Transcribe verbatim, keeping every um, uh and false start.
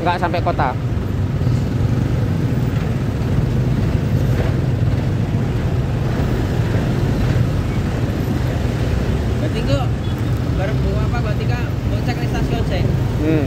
nggak sampai kota. Berarti kok baru apa berarti kak bocek di stasiun sih? Hmm.